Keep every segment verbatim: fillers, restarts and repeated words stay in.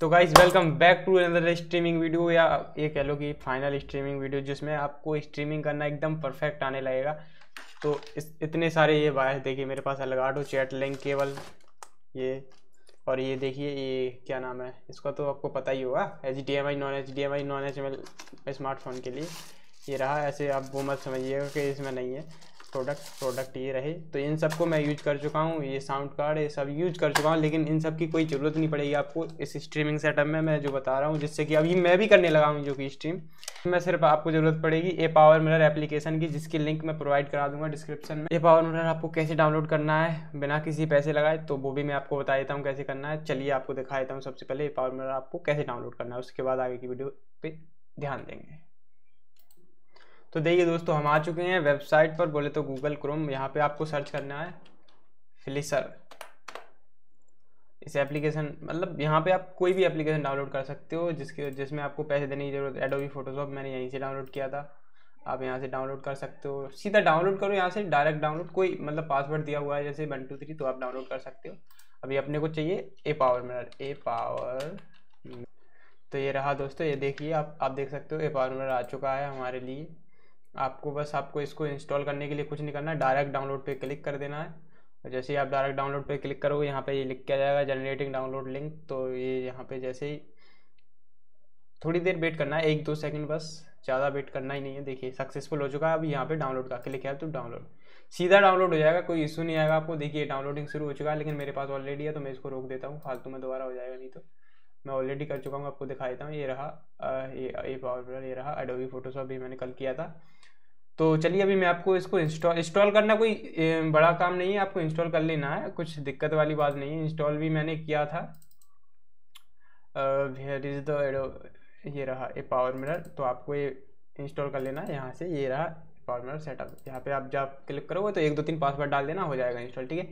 तो guys welcome back to another streaming video या ये कह लो कि फाइनल स्ट्रीमिंग वीडियो जिसमें आपको स्ट्रीमिंग करना एकदम परफेक्ट आने लगेगा। तो इस इतने सारे ये वायर देखिए मेरे पास, अलगाडो चैट लिंक केबल ये, और ये देखिए ये क्या नाम है इसका, तो आपको पता ही होगा H D M I non H D M I non H M L smartphone के लिए ये रहा। ऐसे आप वो मत समझिएगा कि इसमें नहीं है प्रोडक्ट, प्रोडक्ट ये रहे। तो इन सब को मैं यूज कर चुका हूँ, ये साउंड कार्ड ये सब यूज कर चुका हूँ, लेकिन इन सब की कोई ज़रूरत नहीं पड़ेगी आपको इस स्ट्रीमिंग सेटअप में मैं जो बता रहा हूँ, जिससे कि अभी मैं भी करने लगा हूँ जो कि स्ट्रीम में। सिर्फ आपको ज़रूरत पड़ेगी ए पावर मिरर एप्लीकेशन की, जिसकी लिंक मैं प्रोवाइड करा दूंगा डिस्क्रिप्शन में। ए पावर मिरर आपको कैसे डाउनलोड करना है बिना किसी पैसे लगाए, तो वो भी मैं आपको बता देता हूँ कैसे करना है। चलिए आपको दिखा देता हूँ सबसे पहले ए पावर मिरर आपको कैसे डाउनलोड करना है, उसके बाद आगे की वीडियो पर ध्यान देंगे। तो देखिए दोस्तों हम आ चुके हैं वेबसाइट पर, बोले तो गूगल क्रोम। यहाँ पे आपको सर्च करना है फ्लिसर, इस एप्लीकेशन मतलब यहाँ पे आप कोई भी एप्लीकेशन डाउनलोड कर सकते हो जिसके जिसमें आपको पैसे देने की ज़रूरत। एडोबी फोटोशॉप मैंने यहीं से डाउनलोड किया था, आप यहाँ से डाउनलोड कर सकते हो। सीधा डाउनलोड करो यहाँ से, डायरेक्ट डाउनलोड, कोई मतलब पासवर्ड दिया हुआ है जैसे वन टू थ्री, तो आप डाउनलोड कर सकते हो। अभी अपने को चाहिए A power mirror, A power. तो ये रहा दोस्तों, ये देखिए आप आप देख सकते हो ए पावर मिरर आ चुका है हमारे लिए। आपको बस आपको इसको इंस्टॉल करने के लिए कुछ नहीं करना, डायरेक्ट डाउनलोड पे क्लिक कर देना है। और जैसे ही आप डायरेक्ट डाउनलोड पे क्लिक करोगे यहाँ पे ये लिख के जाएगा जनरेटिंग डाउनलोड लिंक। तो ये यहाँ पे जैसे ही थोड़ी देर वेट करना है, एक दो सेकंड बस, ज़्यादा वेट करना ही नहीं है। देखिए सक्सेसफुल हो चुका है, अभी यहाँ पे डाउनलोड का क्लिक है तो डाउनलोड सीधा डाउनलोड हो जाएगा, कोई इशू नहीं आएगा आपको। देखिए डाउनलोडिंग शुरू हो चुका है, लेकिन मेरे पास ऑलरेडी है तो मैं इसको रोक देता हूँ, फालतू में दोबारा हो जाएगा, नहीं तो मैं ऑलरेडी कर चुका हूँ। आपको दिखा देता हूँ, ये रहा ये ए पावर मिरर, ये रहा एडोबी फोटोशॉप भी मैंने कल किया था। तो चलिए अभी मैं आपको इसको इंस्टॉल इंस्टॉल करना कोई बड़ा काम नहीं है, आपको इंस्टॉल कर लेना है, कुछ दिक्कत वाली बात नहीं है। इंस्टॉल भी मैंने किया था, हियर इज द एडो, ये रहा ए पावर मिरर। तो आपको ये इंस्टॉल कर लेना है यहाँ से, ये रहा पावर मिरर सेटअप। यहाँ पे आप जब क्लिक करोगे तो एक दो तीन पासवर्ड डाल देना, हो जाएगा इंस्टॉल। ठीक है,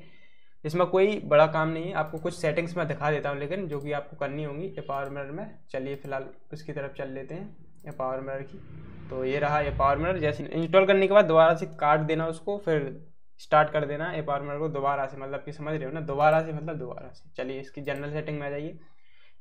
इसमें कोई बड़ा काम नहीं है। आपको कुछ सेटिंग्स मैं दिखा देता हूँ लेकिन, जो कि आपको करनी होंगी ए पावर मिरर में। चलिए फिलहाल उसकी तरफ चल लेते हैं ए पावर मिरर की। तो ये रहा ए पावर मिरर, जैसे इंस्टॉल करने के बाद दोबारा से काट देना उसको, फिर स्टार्ट कर देना ए पावर मिरर को दोबारा से, मतलब कि समझ रहे हो ना, दोबारा से मतलब दोबारा से। चलिए इसकी जनरल सेटिंग में आ जाइए,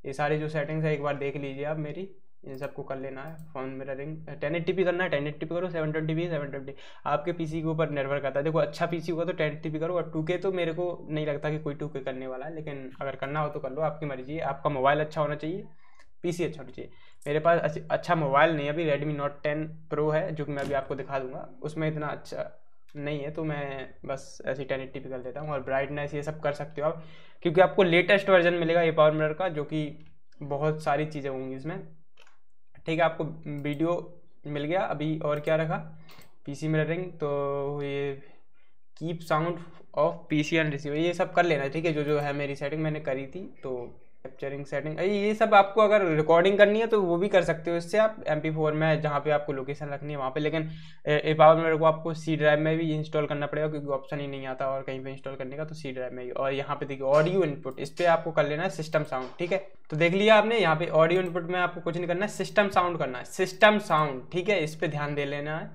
ये सारी जो सेटिंग्स है एक बार देख लीजिए आप मेरी, इन सबको कर लेना है। Phone mirroring ten eighty P करना है, टेन एट्टी पी करो, seven twenty P seven twenty आपके पीसी के ऊपर निर्भर करता है। देखो अच्छा पीसी होगा तो टेन एट्टी पी करो, और टू के तो मेरे को नहीं लगता कि कोई टू के करने वाला है, लेकिन अगर करना हो तो कर लो, आपकी मर्जी है। आपका मोबाइल अच्छा होना चाहिए, पीसी अच्छा होना चाहिए। मेरे पास अच्छा मोबाइल नहीं है अभी, रेडमी नोट टेन प्रो है जो कि मैं अभी आपको दिखा दूंगा, उसमें इतना अच्छा नहीं है तो मैं बस ऐसी टेन एट्टी पी कर देता हूँ। और ब्राइटनेस ये सब कर सकते हो आप, क्योंकि आपको लेटेस्ट वर्जन मिलेगा ये पावर मिरर का, जो कि बहुत सारी चीज़ें होंगी इसमें। ठीक है, आपको वीडियो मिल गया। अभी और क्या रखा, पीसी मिररिंग, तो ये keep sound off PC and receiver, ये सब कर लेना। ठीक है, जो जो है मेरी सेटिंग मैंने करी थी। तो कैप्चरिंग सेटिंग ये सब, आपको अगर रिकॉर्डिंग करनी है तो वो भी कर सकते हो इससे। आप एम पी फोर में जहाँ पे आपको लोकेशन रखनी है वहाँ पे, लेकिन ए पावर मिरर को आपको सी ड्राइव में भी इंस्टॉल करना पड़ेगा, क्योंकि ऑप्शन ही नहीं आता और कहीं पे इंस्टॉल करने का, तो सी ड्राइव में ही। और यहाँ पे देखिए ऑडियो इनपुट, इस पर आपको कर लेना है सिस्टम साउंड। ठीक है, तो देख लिया आपने, यहाँ पे ऑडियो इनपुट में आपको कुछ नहीं करना है, सिस्टम साउंड करना है, सिस्टम साउंड। ठीक है, इस पर ध्यान दे लेना है।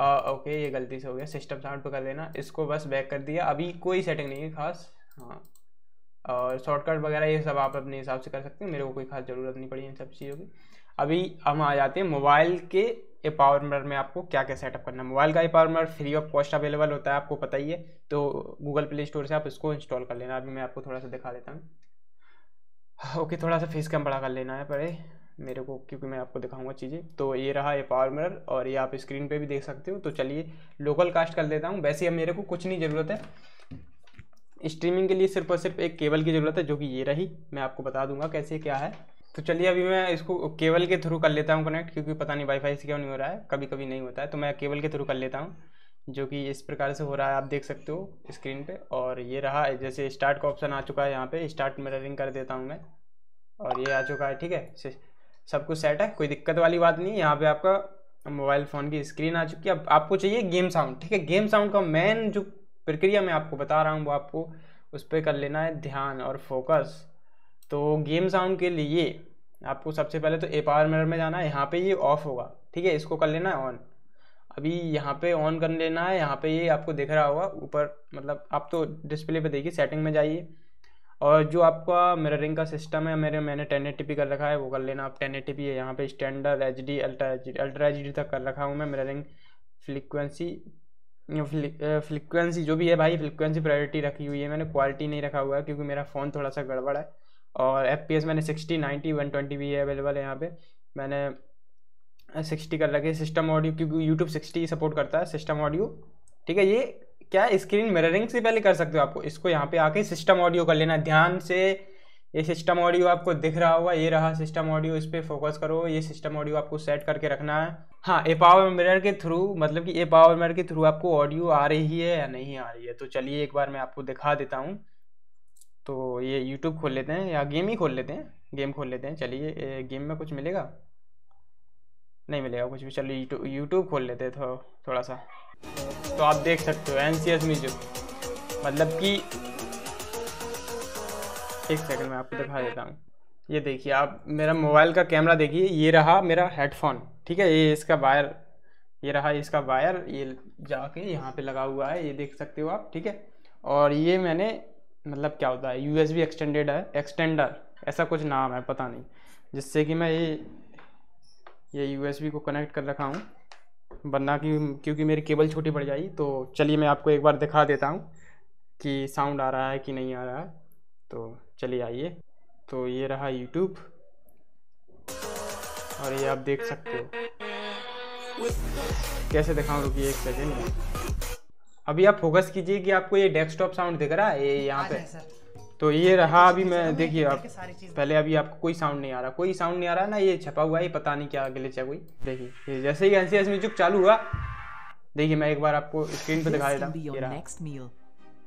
आ, ओके ये गलती से हो गया, सिस्टम साउंड पर कर देना, इसको बस बैक कर दिया। अभी कोई सेटिंग नहीं है खास, हाँ, और शॉर्टकट वगैरह ये सब आप अपने हिसाब से कर सकते हैं, मेरे को कोई खास ज़रूरत नहीं पड़ी इन सब चीज़ों की। अभी हम आ जाते हैं मोबाइल के ए पावर मिरर में, आपको क्या क्या सेटअप करना है। मोबाइल का A power mirror free of cost available होता है, आपको पता ही है, तो गूगल प्ले स्टोर से आप इसको इंस्टॉल कर लेना। अभी मैं आपको थोड़ा सा दिखा देता हूँ। ओके, थोड़ा सा फेस कैम बड़ा कर लेना है परे मेरे को, क्योंकि मैं आपको दिखाऊंगा चीज़ें। तो ये रहा ये पावर मिरर, और ये आप स्क्रीन पर भी देख सकते हो। तो चलिए लोकल कास्ट कर देता हूँ, वैसे अब मेरे को कुछ नहीं ज़रूरत है स्ट्रीमिंग के लिए, सिर्फ और सिर्फ एक केबल की ज़रूरत है, जो कि ये रही। मैं आपको बता दूंगा कैसे क्या है। तो चलिए अभी मैं इसको केबल के थ्रू कर लेता हूं कनेक्ट, क्योंकि पता नहीं वाईफाई से क्यों नहीं हो रहा है, कभी कभी नहीं होता है, तो मैं केबल के थ्रू कर लेता हूं, जो कि इस प्रकार से हो रहा है, आप देख सकते हो स्क्रीन पे। और ये रहा, जैसे स्टार्ट का ऑप्शन आ चुका है, यहाँ पर स्टार्ट मिररिंग कर देता हूँ मैं, और ये आ चुका है। ठीक है, सब कुछ सेट है, कोई दिक्कत वाली बात नहीं है। यहाँ पर आपका मोबाइल फ़ोन की स्क्रीन आ चुकी है। अब आपको चाहिए गेम साउंड। ठीक है, गेम साउंड का मेन जो प्रक्रिया मैं आपको बता रहा हूँ, वो आपको उस पर कर लेना है ध्यान और फोकस। तो गेम साउंड के लिए आपको सबसे पहले तो ए पावर मिरर में जाना है, यहाँ पे ये यह ऑफ होगा। ठीक है, इसको कर लेना है ऑन। अभी यहाँ पे ऑन कर लेना है, यहाँ पे ये यह आपको दिख रहा होगा ऊपर, मतलब आप तो डिस्प्ले पे देखिए, सेटिंग में जाइए और जो आपका मिररिंग का सिस्टम है, मेरे मैंने टेन एटी पी कर रखा है, वो कर लेना आप। टेन एटी पी है यहाँ पे, standard H D ultra H D तक कर रखा हूँ मैं। मिररिंग फ्रीक्वेंसी फ्रीक्वेंसी जो भी है भाई, फ्रीक्वेंसी प्रायोरिटी रखी हुई है मैंने, क्वालिटी नहीं रखा हुआ है क्योंकि मेरा फ़ोन थोड़ा सा गड़बड़ है। और एफ पी एस मैंने सिक्सटी नाइन्टी वन ट्वेंटी भी अवेलेबल है यहाँ पे, मैंने सिक्सटी कर रखे। सिस्टम ऑडियो क्योंकि यूट्यूब सिक्सटी सपोर्ट करता है, सिस्टम ऑडियो ठीक है। ये क्या स्क्रीन मिररिंग से पहले कर सकते हो, आपको इसको यहाँ पे आके सिस्टम ऑडियो कर लेना ध्यान से। ये सिस्टम ऑडियो आपको दिख रहा होगा, ये रहा सिस्टम ऑडियो, इस पर फोकस करो। ये सिस्टम ऑडियो आपको सेट करके रखना है। हाँ, ए पावर मिरर के थ्रू, मतलब कि ए पावर मिरर के थ्रू आपको ऑडियो आ रही है या नहीं आ रही है। तो चलिए एक बार मैं आपको दिखा देता हूँ। तो ये यूट्यूब खोल लेते हैं या गेम ही खोल लेते हैं, गेम खोल लेते हैं। चलिए गेम में कुछ मिलेगा, नहीं मिलेगा कुछ भी। चलिए यूट्यूब यूट्यूब खोल लेते हैं थो, थोड़ा सा। तो आप देख सकते हो एन सी एस म्यूजिक, मतलब कि एक सेकंड में आपको दिखा देता हूँ। ये देखिए आप मेरा मोबाइल का कैमरा देखिए, ये रहा मेरा हेडफोन ठीक है। ये इसका वायर, ये रहा इसका वायर, ये जाके यहाँ पे लगा हुआ है, ये देख सकते हो आप ठीक है। और ये मैंने मतलब क्या होता है, यू एस बी एक्सटेंडेड है, एक्सटेंडर ऐसा कुछ नाम है पता नहीं, जिससे कि मैं ये ये यू एस बी को कनेक्ट कर रखा हूँ, वरना कि क्योंकि मेरी केबल छोटी पड़ जाएगी। तो चलिए मैं आपको एक बार दिखा देता हूँ कि साउंड आ रहा है कि नहीं आ रहा है। तो चलिए आइए, तो ये रहा यूट्यूब और ये आप देख सकते हो। कैसे दिखाऊँ, रुकिए एक सेकेंड। अभी आप फोकस कीजिए कि आपको ये डेस्कटॉप साउंड दिख रहा है ये यहाँ पे। तो ये रहा अभी मैं, देखिए आप पहले, अभी आपको कोई साउंड नहीं आ रहा, कोई साउंड नहीं आ रहा ना, ये छपा हुआ है, पता नहीं क्या ग्लिच है कोई। देखिए जैसे ही एनसीएस म्यूजिक चालू हुआ, देखिए मैं एक बार आपको स्क्रीन पे दिखा देता हूँ।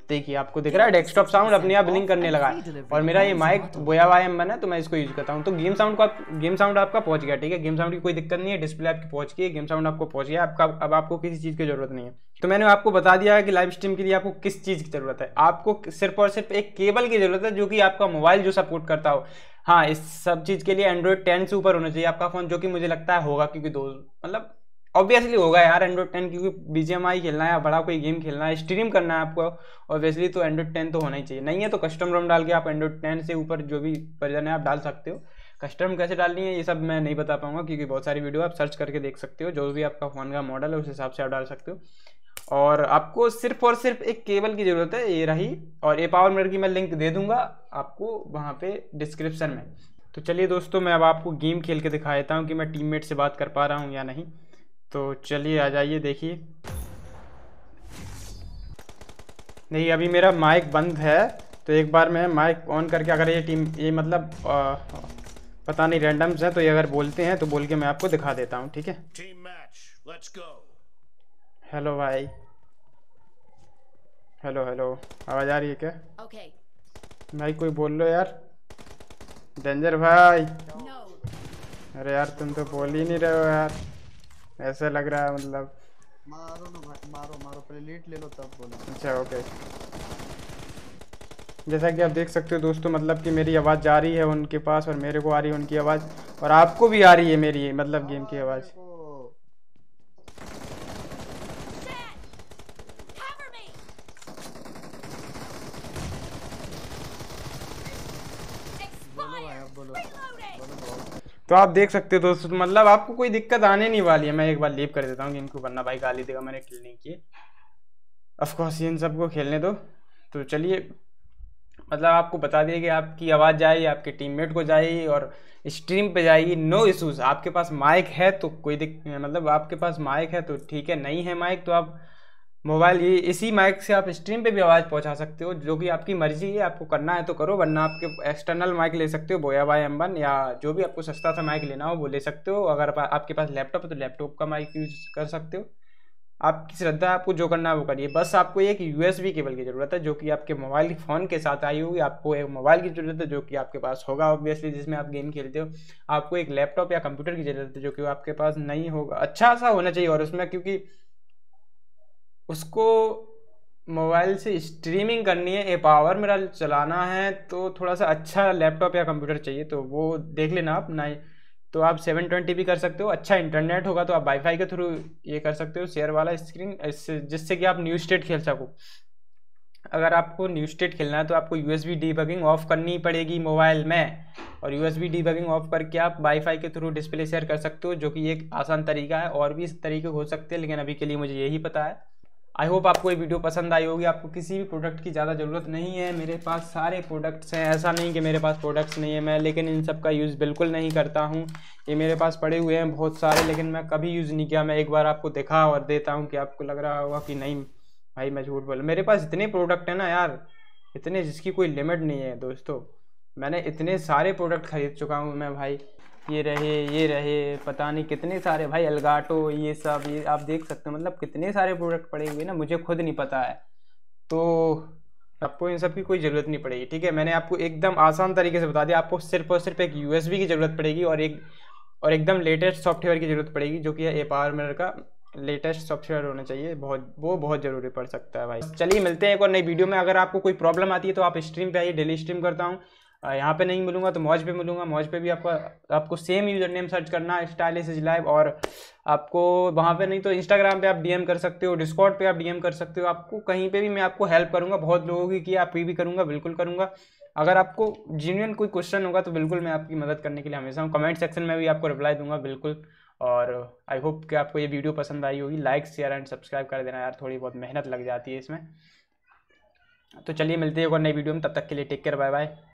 देखिए आपको दिख रहा है डेस्कटॉप साउंड अपने आप ब्लिंक करने लगा। और मेरा ये माइक बोया हुआ है मैंने, तो मैं इसको यूज करता हूँ। तो गेम साउंड का गेम साउंड आपका पहुँच गया ठीक है, गेम साउंड की कोई दिक्कत नहीं है, डिस्प्ले आपकी पहुँच गई है, गेम साउंड आपको पहुँच गया आपका, अब आपको किसी चीज़ की जरूरत नहीं है। तो मैंने आपको बता दिया है कि लाइव स्ट्रीम के लिए आपको किस चीज़ की ज़रूरत है। आपको सिर्फ और सिर्फ एक केबल की ज़रूरत है जो कि आपका मोबाइल जो सपोर्ट करता हो। हाँ, इस सब चीज़ के लिए एंड्रॉयड टेन से ऊपर होना चाहिए आपका फ़ोन, जो कि मुझे लगता है होगा, क्योंकि दो मतलब ऑब्वियसली होगा यार एंड्रॉयड टेन, क्योंकि बीजीएमआई खेलना है, बड़ा कोई गेम खेलना है, स्ट्रीम करना है आपको ऑब्वियसली, तो एंड्रॉयड टेन तो होना ही चाहिए। नहीं है तो कस्टम रोम डाल के आप एंड्रॉयड टेन से ऊपर जो भी वर्जन है आप डाल सकते हो। कस्टम कैसे डालनी है ये सब मैं नहीं बता पाऊंगा, क्योंकि बहुत सारी वीडियो आप सर्च करके देख सकते हो, जो भी आपका फ़ोन का मॉडल है उस हिसाब से आप डाल सकते हो। और आपको सिर्फ और सिर्फ एक केबल की ज़रूरत है, ये रही। और ए पावर मिरर की मैं लिंक दे दूंगा आपको वहाँ पे डिस्क्रिप्शन में। तो चलिए दोस्तों, मैं अब आपको गेम खेल के दिखा देता हूँ कि मैं टीममेट से बात कर पा रहा हूँ या नहीं। तो चलिए आ जाइए, देखिए नहीं अभी मेरा माइक बंद है, तो एक बार मैं माइक ऑन करके, अगर ये टीम ये मतलब आ, पता नहीं रैंडम्स है, तो ये अगर बोलते हैं तो बोल के मैं आपको दिखा देता हूँ ठीक है। हेलो भाई, हेलो हेलो, आवाज़ आ रही है क्या? Okay okay. भाई कोई बोल लो यार, डेंजर भाई no. अरे यार तुम तो बोल ही नहीं रहे हो यार, ऐसा लग रहा है मतलब। मारो ना भाई, मारो मारो, पहले लीड ले लो तब बोलो। अच्छा ओके okay. जैसा कि आप देख सकते हो दोस्तों, मतलब कि मेरी आवाज़ जा रही है उनके पास, और मेरे को आ रही है उनकी आवाज़, और आपको भी आ रही है मेरी मतलब गेम की आवाज़। तो आप देख सकते हो दोस्तों, मतलब आपको कोई दिक्कत आने नहीं वाली है। मैं एक बार लीव कर देता हूँ गेम को, वरना भाई गाली देगा मैंने खेलने की। ऑफकोर्स इन सबको खेलने दो। तो चलिए, मतलब आपको बता दिया कि आपकी आवाज़ जाए, आपके टीममेट को जाए और स्ट्रीम पे जाएगी, नो इशूज़। आपके पास माइक है तो कोई दिक्कत, मतलब आपके पास माइक है तो ठीक है, नहीं है माइक तो आप मोबाइल ये इसी माइक से आप स्ट्रीम पे भी आवाज़ पहुंचा सकते हो, जो कि आपकी मर्जी है। आपको करना है तो करो, वरना आपके एक्सटर्नल माइक ले सकते हो, बोया बाय एम वन या जो भी आपको सस्ता सा माइक लेना हो वो ले सकते हो। अगर आपके पास लैपटॉप है तो लैपटॉप का माइक यूज कर सकते हो। आपकी श्रद्धा, आपको जो करना है वो करिए। बस आपको एक यू एस बी केबल की ज़रूरत है जो कि आपके मोबाइल फ़ोन के साथ आई होगी। आपको एक मोबाइल की ज़रूरत है जो कि आपके पास होगा ऑब्वियसली, जिसमें आप गेम खेलते हो। आपको एक लैपटॉप या कंप्यूटर की ज़रूरत है जो कि आपके पास नहीं होगा। अच्छा सा होना चाहिए, और उसमें क्योंकि उसको मोबाइल से स्ट्रीमिंग करनी है, ए पावर मेरा चलाना है, तो थोड़ा सा अच्छा लैपटॉप या कंप्यूटर चाहिए। तो वो देख लेना आप। ना तो आप सेवन ट्वेंटी पी कर सकते हो, अच्छा इंटरनेट होगा तो आप वाईफाई के थ्रू ये कर सकते हो, शेयर वाला स्क्रीन, जिससे कि आप न्यू स्टेट खेल सको। अगर आपको न्यू स्टेट खेलना है तो आपको यूएसबी डीबगिंग ऑफ करनी पड़ेगी मोबाइल में, और यूएसबी डीबगिंग ऑफ करके आप वाईफाई के थ्रू डिस्प्ले शेयर कर सकते हो, जो कि एक आसान तरीका है। और भी इस तरीके हो सकते हैं, लेकिन अभी के लिए मुझे यही पता है। आई होप आपको ये वीडियो पसंद आई होगी। आपको किसी भी प्रोडक्ट की ज़्यादा ज़रूरत नहीं है, मेरे पास सारे प्रोडक्ट्स हैं, ऐसा नहीं कि मेरे पास प्रोडक्ट्स नहीं है मैं, लेकिन इन सब का यूज़ बिल्कुल नहीं करता हूँ। ये मेरे पास पड़े हुए हैं बहुत सारे, लेकिन मैं कभी यूज़ नहीं किया। मैं एक बार आपको दिखा और देता हूँ कि आपको लग रहा होगा कि नहीं भाई मैं झूठ बोल, मेरे पास इतने प्रोडक्ट हैं ना यार, इतने जिसकी कोई लिमिट नहीं है दोस्तों। मैंने इतने सारे प्रोडक्ट ख़रीद चुका हूँ मैं भाई, ये रहे ये रहे पता नहीं कितने सारे भाई, अलगाटो ये सब, ये आप देख सकते हो, मतलब कितने सारे प्रोडक्ट पड़े हुए ना, मुझे खुद नहीं पता है। तो आपको इन सब की कोई ज़रूरत नहीं पड़ेगी, ठीक है। मैंने आपको एकदम आसान तरीके से बता दिया। आपको सिर्फ और सिर्फ एक यूएसबी की ज़रूरत पड़ेगी और एक और एकदम लेटेस्ट सॉफ्टवेयर की ज़रूरत पड़ेगी, जो कि है एपावरमेंट का लेटेस्ट सॉफ्टवेयर होना चाहिए, बहुत वो बहुत ज़रूरी पड़ सकता है भाई। चलिए मिलते हैं एक और नई वीडियो में। अगर आपको कोई प्रॉब्लम आती है तो आप स्ट्रीम पर आइए, डेली स्ट्रीम करता हूँ। यहाँ पे नहीं मिलूंगा तो मौज पे मिलूंगा, मौज पे भी आपका आपको सेम यूज़र नेम सर्च करना, स्टाइलिश इज लाइव, और आपको वहाँ पे नहीं तो इंस्टाग्राम पे आप डीएम कर सकते हो, डिस्कॉर्ड पे आप डीएम कर सकते हो। आपको कहीं पे भी मैं आपको हेल्प करूँगा, बहुत लोगों की किया, आपकी भी करूँगा, बिल्कुल करूँगा। अगर आपको जेन्युइन कोई क्वेश्चन होगा तो बिल्कुल मैं आपकी मदद करने के लिए हमेशा हूँ। कमेंट सेक्शन में भी आपको रिप्लाई दूंगा बिल्कुल। और आई होप कि आपको ये वीडियो पसंद आई होगी। लाइक शेयर एंड सब्सक्राइब कर देना यार, थोड़ी बहुत मेहनत लग जाती है इसमें। तो चलिए मिलते हैं एक और नई वीडियो में, तब तक के लिए टेक केयर, बाय बाय।